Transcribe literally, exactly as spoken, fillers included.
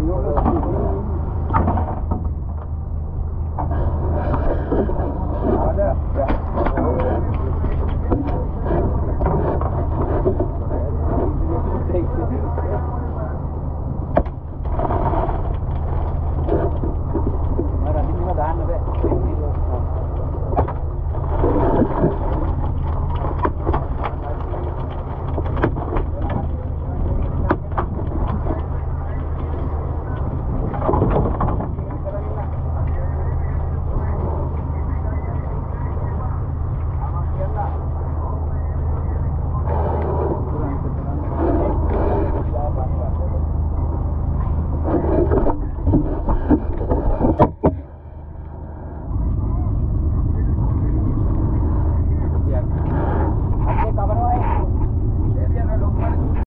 No, no, no.